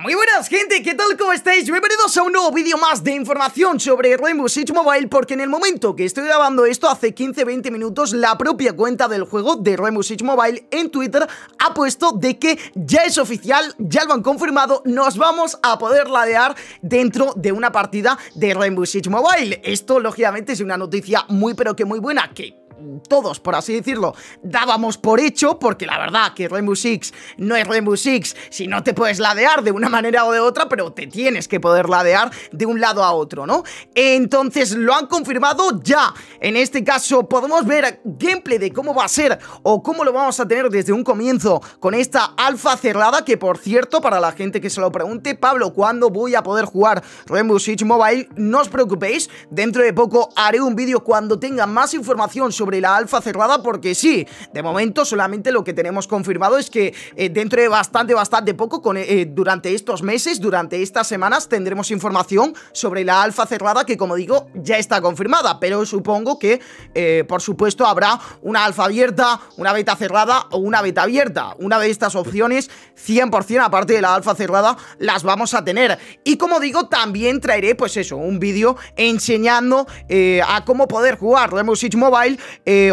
Muy buenas, gente, ¿qué tal? ¿Cómo estáis? Bienvenidos a un nuevo vídeo más de información sobre Rainbow Six Mobile, porque en el momento que estoy grabando esto, hace 15-20 minutos, la propia cuenta del juego de Rainbow Six Mobile en Twitter ha puesto de que ya es oficial, ya lo han confirmado, nos vamos a poder ladear dentro de una partida de Rainbow Six Mobile. Esto, lógicamente, es una noticia muy pero que muy buena, que todos, por así decirlo, dábamos por hecho, porque la verdad que Rainbow Six no es Rainbow Six si no te puedes ladear de una manera o de otra, pero te tienes que poder ladear de un lado a otro, ¿no? Entonces lo han confirmado ya. En este caso podemos ver gameplay de cómo va a ser o cómo lo vamos a tener desde un comienzo con esta alfa cerrada, que por cierto, para la gente que se lo pregunte, Pablo, ¿cuándo voy a poder jugar Rainbow Six Mobile? No os preocupéis, dentro de poco haré un vídeo cuando tenga más información sobre la alfa cerrada, porque sí, de momento solamente lo que tenemos confirmado es que dentro de bastante poco, durante estos meses, durante estas semanas, tendremos información sobre la alfa cerrada, que como digo, ya está confirmada, pero supongo que por supuesto habrá una alfa abierta, una beta cerrada o una beta abierta. Una de estas opciones 100%, aparte de la alfa cerrada, las vamos a tener. Y como digo, también traeré, pues eso, un vídeo enseñando a cómo poder jugar Rainbow Six Mobile,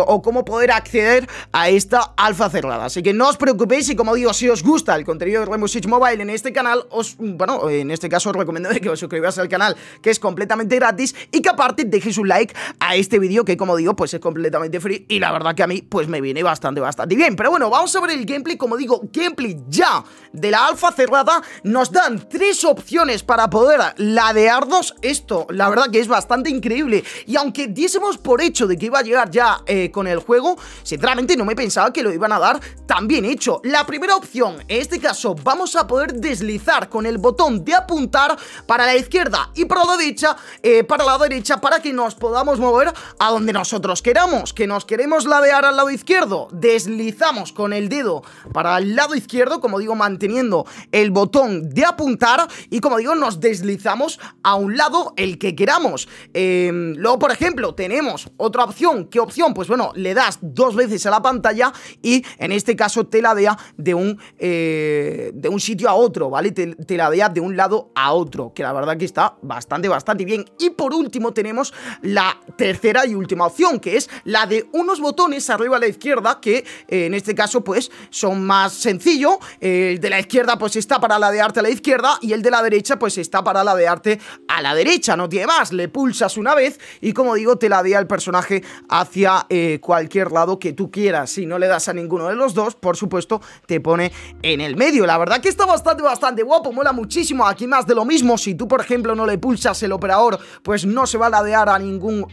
o cómo poder acceder a esta alfa cerrada. Así que no os preocupéis, y como digo, si os gusta el contenido de Rainbow Six Mobile en este canal, bueno, en este caso os recomiendo que os suscribáis al canal, que es completamente gratis, y que aparte dejéis un like a este vídeo, que como digo, pues es completamente free, y la verdad que a mí, pues me viene bastante bien. Pero bueno, vamos a ver el gameplay. Como digo, gameplay ya de la alfa cerrada. Nos dan tres opciones para poder ladearnos. Esto, la verdad que es bastante increíble, y aunque diésemos por hecho de que iba a llegar ya con el juego, sinceramente no me pensaba que lo iban a dar tan bien hecho. La primera opción, en este caso, vamos a poder deslizar con el botón de apuntar para la izquierda y para la derecha, para que nos podamos mover a donde nosotros queramos. Que nos queremos ladear al lado izquierdo, deslizamos con el dedo para el lado izquierdo, como digo, manteniendo el botón de apuntar, y como digo, nos deslizamos a un lado, el que queramos. Luego, por ejemplo, tenemos otra opción. ¿Qué opción? Pues bueno, le das dos veces a la pantalla y en este caso te ladea de un sitio a otro, ¿vale? Te ladea de un lado a otro, que la verdad que está bastante bien. Y por último tenemos la tercera y última opción, que es la de unos botones arriba a la izquierda, que en este caso pues son más sencillo. El de la izquierda pues está para ladearte a la izquierda, y el de la derecha pues está para ladearte a la derecha, no tiene más. Le pulsas una vez y como digo, te ladea el personaje hacia cualquier lado que tú quieras. Si no le das a ninguno de los dos, por supuesto te pone en el medio. La verdad que está bastante guapo, mola muchísimo. Aquí más de lo mismo, si tú por ejemplo no le pulsas el operador, pues no se va a ladear a ningún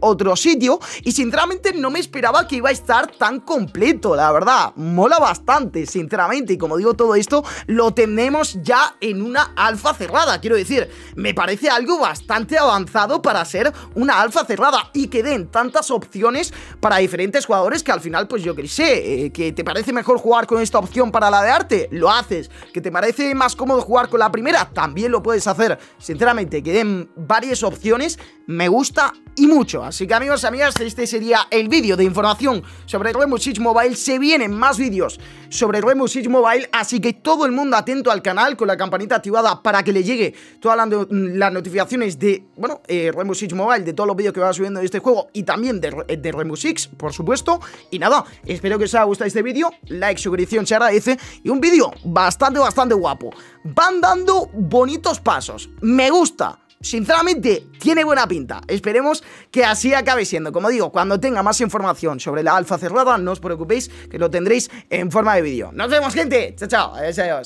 otro sitio, y sinceramente no me esperaba que iba a estar tan completo. La verdad, mola bastante, sinceramente, y como digo, todo esto lo tenemos ya en una alfa cerrada. Quiero decir, me parece algo bastante avanzado para ser una alfa cerrada, y que den tantas opciones para diferentes jugadores, que al final, pues yo qué sé, que te parece mejor jugar con esta opción para ladearte, lo haces. Que te parece más cómodo jugar con la primera, también lo puedes hacer. Sinceramente, que den varias opciones, me gusta y mucho. Así que amigos, amigas, este sería el vídeo de información sobre Rainbow Six Mobile. Se vienen más vídeos sobre Rainbow Six Mobile, así que todo el mundo atento al canal, con la campanita activada para que le llegue todas las notificaciones de, bueno, Rainbow Six Mobile, de todos los vídeos que va subiendo de este juego, y también de Rainbow Six, por supuesto. Y nada, espero que os haya gustado este vídeo, like, suscripción se agradece, y un vídeo bastante guapo. Van dando bonitos pasos, me gusta, sinceramente tiene buena pinta. Esperemos que así acabe siendo. Como digo, cuando tenga más información sobre la alfa cerrada, no os preocupéis, que lo tendréis en forma de vídeo. Nos vemos, gente, chao, adiós.